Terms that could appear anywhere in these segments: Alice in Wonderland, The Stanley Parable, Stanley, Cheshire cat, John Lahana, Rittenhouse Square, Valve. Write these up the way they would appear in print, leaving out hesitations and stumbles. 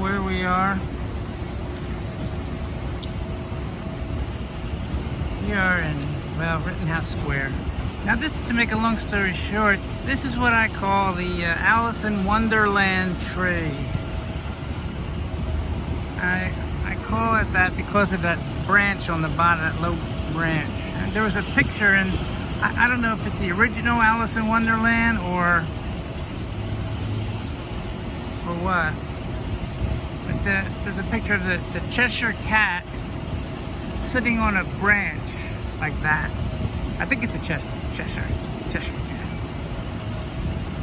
where we are. We are in, well, Rittenhouse Square. Now this is, to make a long story short, this is what I call the Alice in Wonderland tree. I call it that because of that branch on the bottom, that low branch. And there was a picture, and I don't know if it's the original Alice in Wonderland or what, but there's a picture of the Cheshire cat sitting on a branch like that. I think it's a Cheshire cat.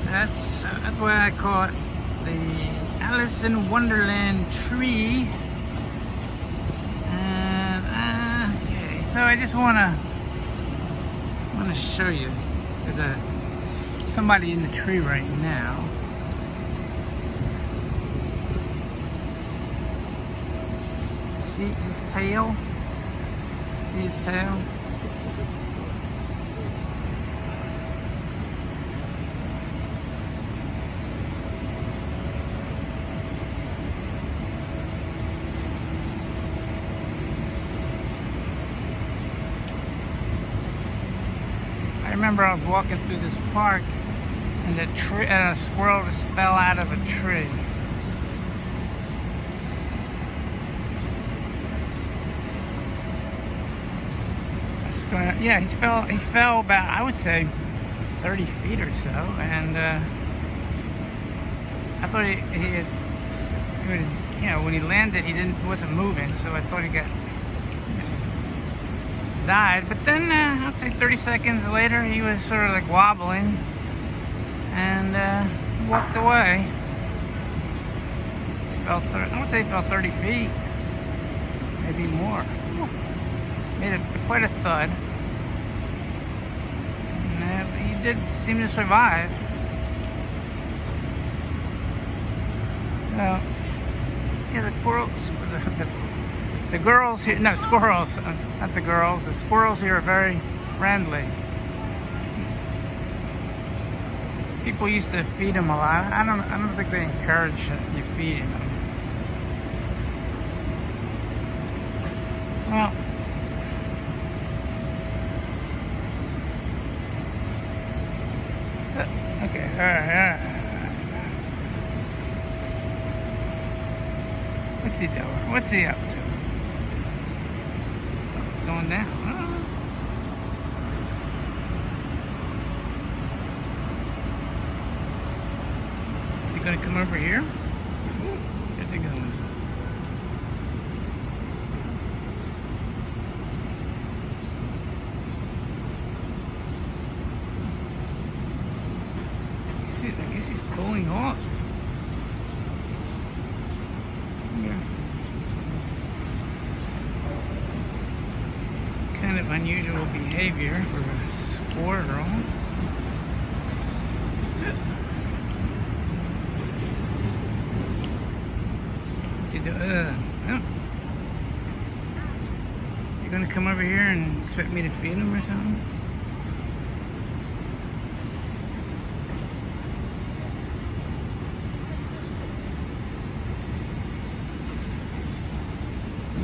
That's why I call it the Alice in Wonderland tree. Okay, so I just want to show you. There's somebody in the tree right now. See his tail? See his tail? I remember I was walking through this park, and a squirrel just fell out of a tree. Yeah, he fell about, I would say, 30 feet or so, and I thought he when he landed, he wasn't moving, so I thought he got. Died, but then I'd say 30 seconds later he was sort of like wobbling and walked away. I would say he fell 30 feet, maybe more. Made quite a thud. And he did seem to survive. So, yeah, the squirrels here are very friendly. People used to feed them a lot. I don't think they encourage you feeding them. Well, okay, all right. What's he doing? What's he up to? Going down. Is he gonna come over here? Where's he going? I guess he's cooling off. Kind of unusual behavior for a squirrel. You're gonna come over here and expect me to feed him or something?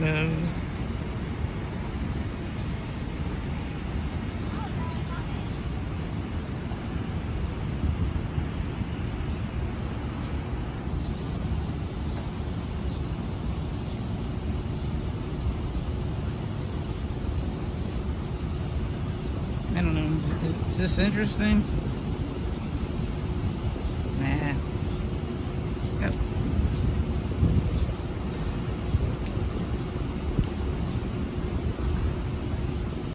No. I don't know, is this interesting?